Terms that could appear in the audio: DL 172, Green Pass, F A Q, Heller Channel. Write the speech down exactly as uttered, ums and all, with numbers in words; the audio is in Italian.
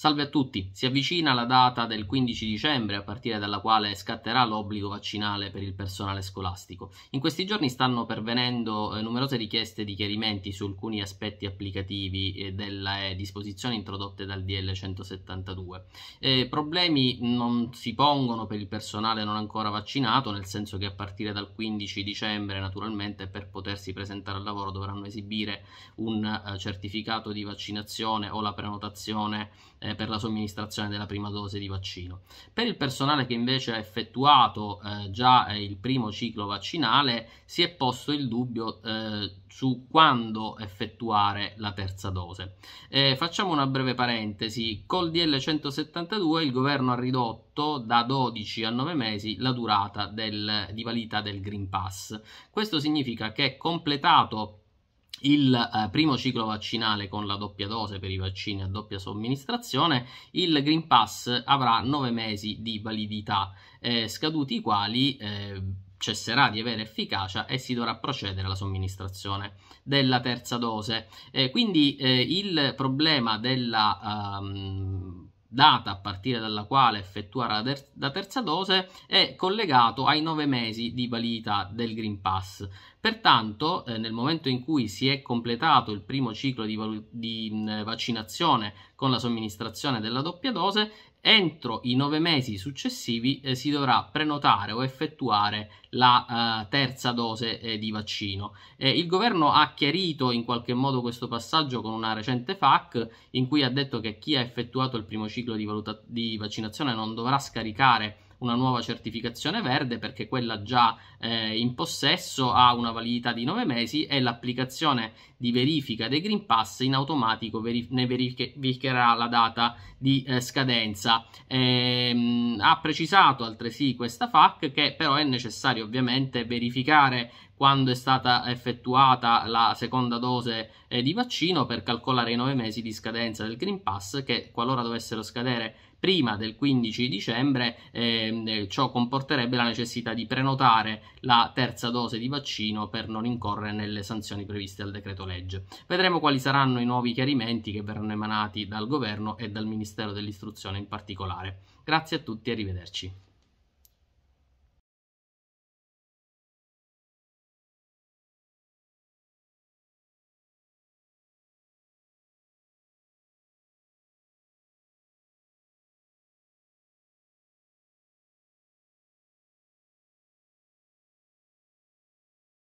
Salve a tutti, si avvicina la data del quindici dicembre a partire dalla quale scatterà l'obbligo vaccinale per il personale scolastico. In questi giorni stanno pervenendo eh, numerose richieste di chiarimenti su alcuni aspetti applicativi eh, delle eh, disposizioni introdotte dal D L centosettantadue. Eh, problemi non si pongono per il personale non ancora vaccinato, nel senso che a partire dal quindici dicembre naturalmente per potersi presentare al lavoro dovranno esibire un eh, certificato di vaccinazione o la prenotazione eh, per la somministrazione della prima dose di vaccino. Per il personale che invece ha effettuato eh, già eh, il primo ciclo vaccinale si è posto il dubbio eh, su quando effettuare la terza dose. Eh, facciamo una breve parentesi: col D L centosettantadue il governo ha ridotto da dodici a nove mesi la durata del, di validità del Green Pass. Questo significa che è completato il eh, primo ciclo vaccinale con la doppia dose per i vaccini a doppia somministrazione, il Green Pass avrà nove mesi di validità, eh, scaduti i quali eh, cesserà di avere efficacia e si dovrà procedere alla somministrazione della terza dose. Eh, quindi eh, il problema della um, data a partire dalla quale effettuare la terza dose è collegato ai nove mesi di validità del Green Pass. Pertanto, eh, nel momento in cui si è completato il primo ciclo di, di mh, vaccinazione con la somministrazione della doppia dose, entro i nove mesi successivi eh, si dovrà prenotare o effettuare la eh, terza dose eh, di vaccino. Eh, il governo ha chiarito in qualche modo questo passaggio con una recente F A Q in cui ha detto che chi ha effettuato il primo ciclo di, di vaccinazione non dovrà scaricare una nuova certificazione verde, perché quella già eh, in possesso ha una validità di nove mesi e l'applicazione di verifica dei Green Pass in automatico verif ne verificherà la data di eh, scadenza. Ehm, ha precisato altresì questa F A Q che però è necessario ovviamente verificare quando è stata effettuata la seconda dose eh, di vaccino per calcolare i nove mesi di scadenza del Green Pass, che qualora dovessero scadere prima del quindici dicembre eh, ciò comporterebbe la necessità di prenotare la terza dose di vaccino per non incorrere nelle sanzioni previste dal decreto legge. Vedremo quali saranno i nuovi chiarimenti che verranno emanati dal governo e dal Ministero dell'Istruzione in particolare. Grazie a tutti e arrivederci.